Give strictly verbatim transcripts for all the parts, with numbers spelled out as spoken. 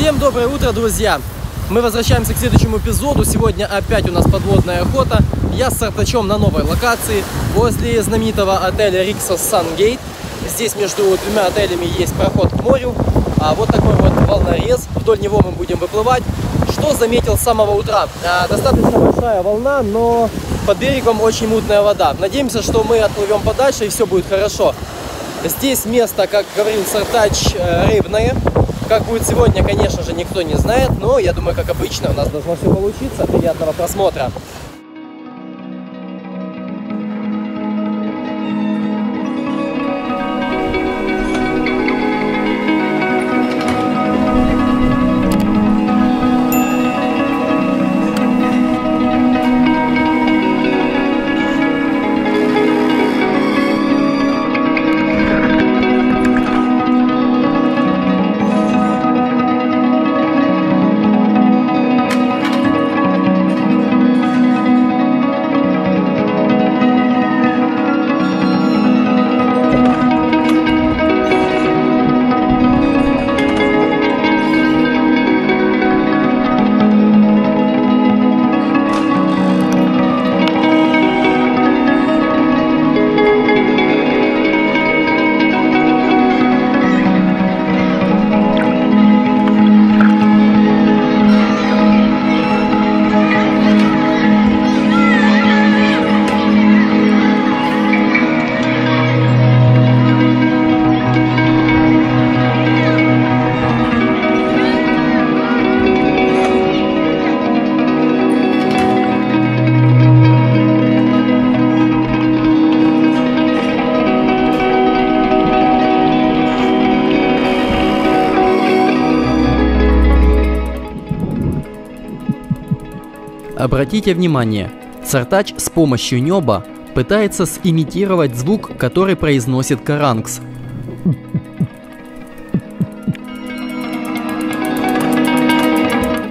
Всем доброе утро, друзья! Мы возвращаемся к следующему эпизоду. Сегодня опять у нас подводная охота. Я с сарпачом на новой локации, возле знаменитого отеля Rixos Sun Gate. Здесь между двумя отелями есть проход к морю. А вот такой вот волнорез. Вдоль него мы будем выплывать. Что заметил с самого утра? А, достаточно большая волна, но под берегом очень мутная вода. Надеемся, что мы отплывем подальше и все будет хорошо. Здесь место, как говорил сарпач, рыбное. Как будет сегодня, конечно же, никто не знает, но я думаю, как обычно, у нас должно все получиться. Приятного просмотра! Обратите внимание, сарпач с помощью неба пытается симитировать звук, который произносит каранкс.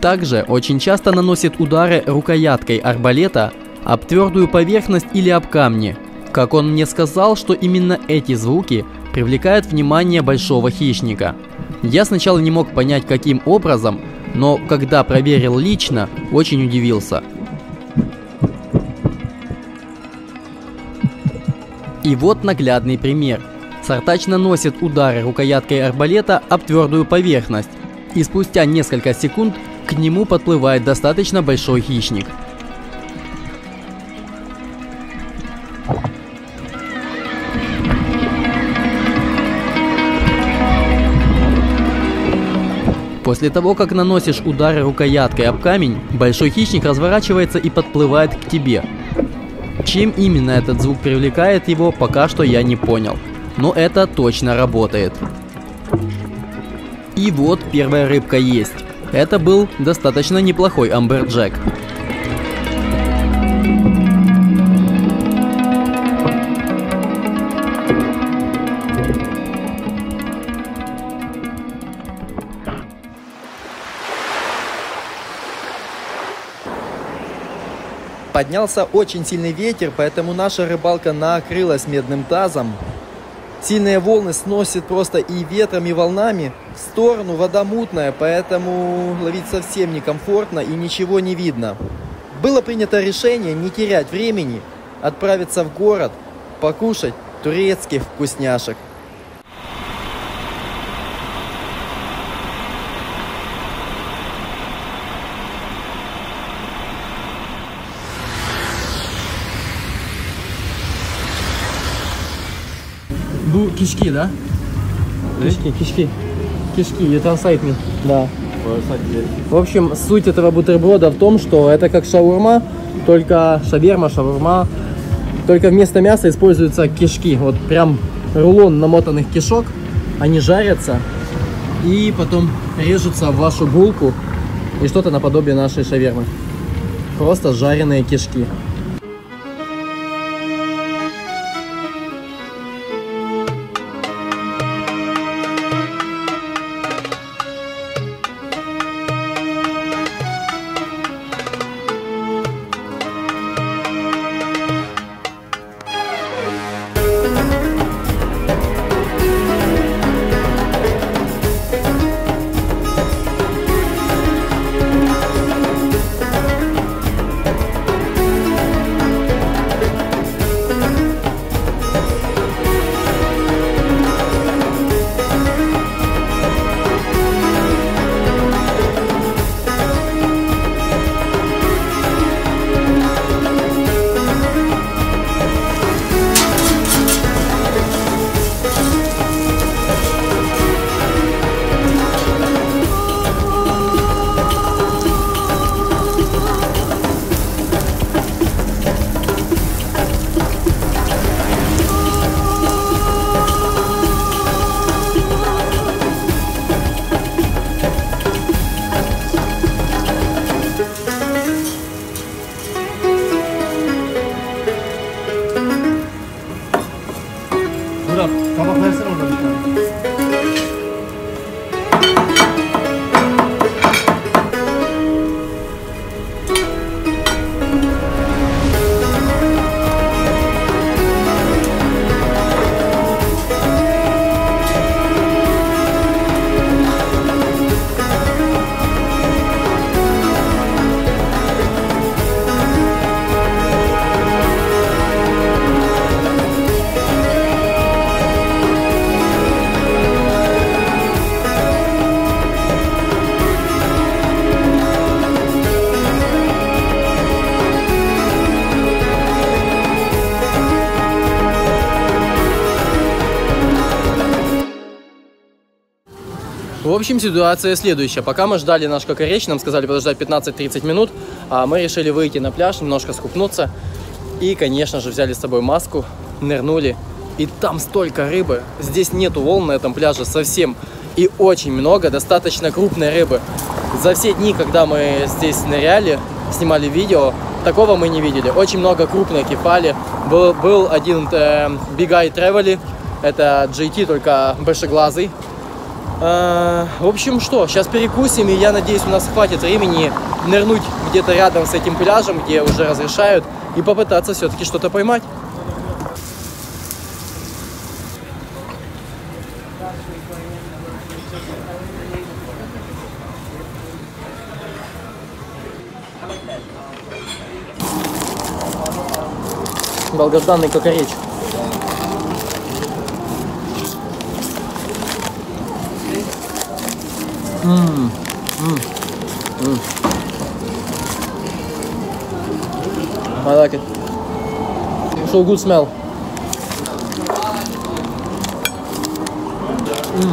Также очень часто наносит удары рукояткой арбалета об твердую поверхность или об камни. Как он мне сказал, что именно эти звуки привлекают внимание большого хищника. Я сначала не мог понять, каким образом, но когда проверил лично, очень удивился. И вот наглядный пример. Сарпач наносит удары рукояткой арбалета об твердую поверхность, и спустя несколько секунд к нему подплывает достаточно большой хищник. После того, как наносишь удары рукояткой об камень, большой хищник разворачивается и подплывает к тебе. Чем именно этот звук привлекает его, пока что я не понял. Но это точно работает. И вот первая рыбка есть. Это был достаточно неплохой амберджек. Поднялся очень сильный ветер, поэтому наша рыбалка накрылась медным тазом. Сильные волны сносят просто и ветром, и волнами. В сторону вода мутная, поэтому ловить совсем некомфортно и ничего не видно. Было принято решение не терять времени, отправиться в город, покушать турецких вкусняшек. Бу кишки, да? Кишки, кишки. Кишки, you translate me. Да. В общем, суть этого бутерброда в том, что это как шаурма, только шаверма, шаурма. Только вместо мяса используются кишки. Вот прям рулон намотанных кишок. Они жарятся и потом режутся в вашу булку. И что-то наподобие нашей шавермы. Просто жареные кишки. В общем, ситуация следующая. Пока мы ждали наш кокореч, нам сказали подождать пятнадцать-тридцать минут, а мы решили выйти на пляж, немножко скупнуться. И, конечно же, взяли с собой маску, нырнули. И там столько рыбы. Здесь нету волн на этом пляже совсем. И очень много достаточно крупной рыбы. За все дни, когда мы здесь ныряли, снимали видео, такого мы не видели. Очень много крупной кипали. Был, был один э, Big Eye Traveler. Это джи ти, только большеглазый. Э, в общем, что, сейчас перекусим. И я надеюсь, у нас хватит времени нырнуть где-то рядом с этим пляжем, где уже разрешают, и попытаться все-таки что-то поймать. Долгожданный кокореч. Ммм. Ммм. I like it. So good smell. Mm.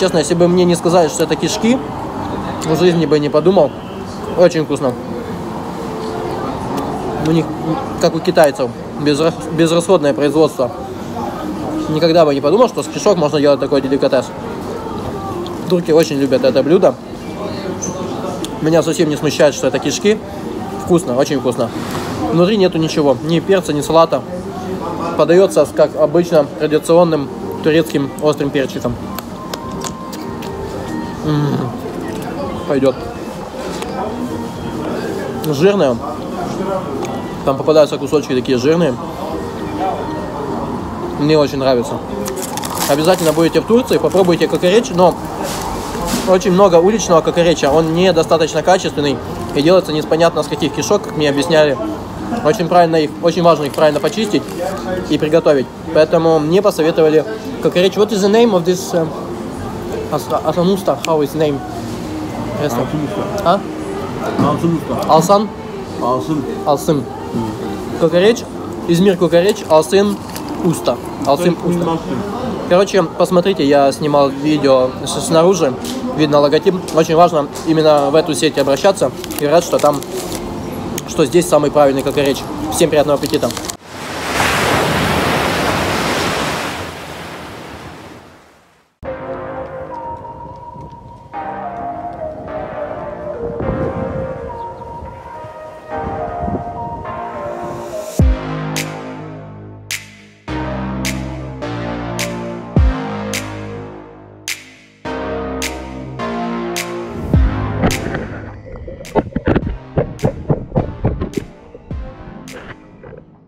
Честно, если бы мне не сказали, что это кишки, в жизни бы не подумал. Очень вкусно. У них, как у китайцев, безрасходное производство. Никогда бы не подумал, что с кишок можно делать такой деликатес. Турки очень любят это блюдо. Меня совсем не смущает, что это кишки. Вкусно, очень вкусно. Внутри нету ничего, ни перца, ни салата. Подается, как обычно, традиционным турецким острым перчиком. М-м-м. Пойдет. Жирное. Там попадаются кусочки такие жирные. Мне очень нравится. Обязательно будете в Турции, попробуйте кокореч, но... Очень много уличного кокореча, он недостаточно качественный и делается непонятно с каких кишок, как мне объясняли. Очень правильно их, очень важно их правильно почистить и приготовить. Поэтому мне посоветовали кокореч. What is the name of this? Uh, Asanusta, how is name? А? Алсан? Алсын. Алсын. Кокореч, Измир кокореч, Алсын уста. Алсын уста. Короче, посмотрите, я снимал видео снаружи, видно логотип. Очень важно именно в эту сеть обращаться. И рад, что там, что здесь самый правильный кокореч. Всем приятного аппетита.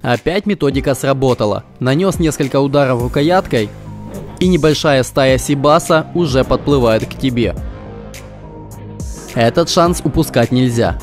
Опять методика сработала. Нанес несколько ударов рукояткой, и небольшая стая сибаса уже подплывает к тебе. Этот шанс упускать нельзя.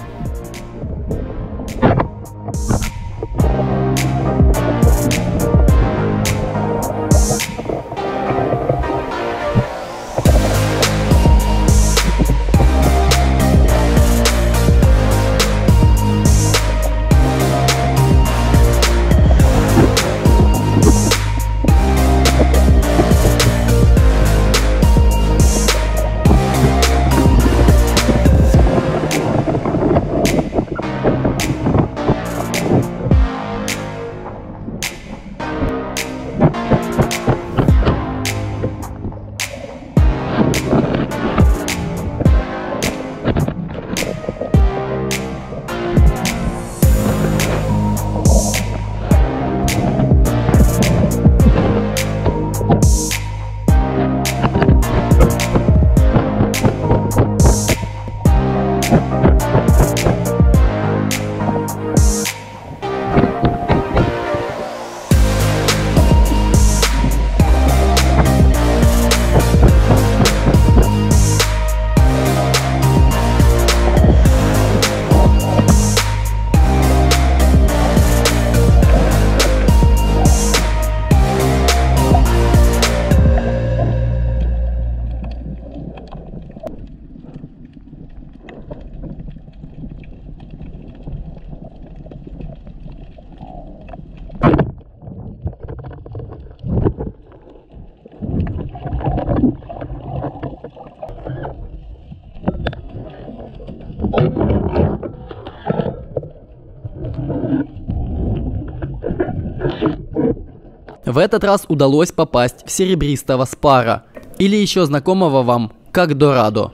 этот раз удалось попасть в серебристого спара, или еще знакомого вам как Дорадо.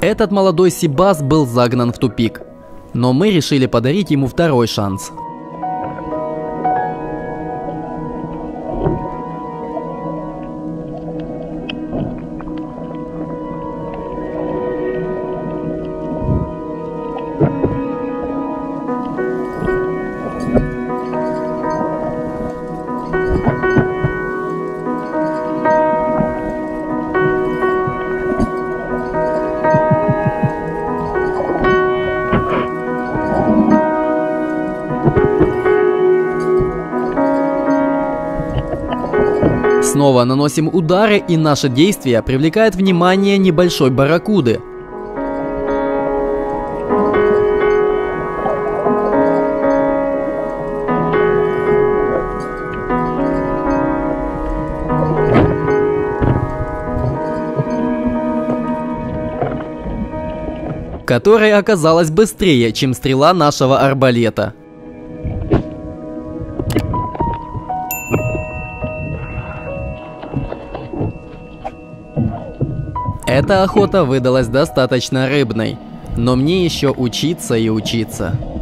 Этот молодой Сибас был загнан в тупик, но мы решили подарить ему второй шанс. Снова наносим удары, и наше действие привлекает внимание небольшой барракуды. Которая оказалась быстрее, чем стрела нашего арбалета. Эта охота выдалась достаточно рыбной, но мне еще учиться и учиться.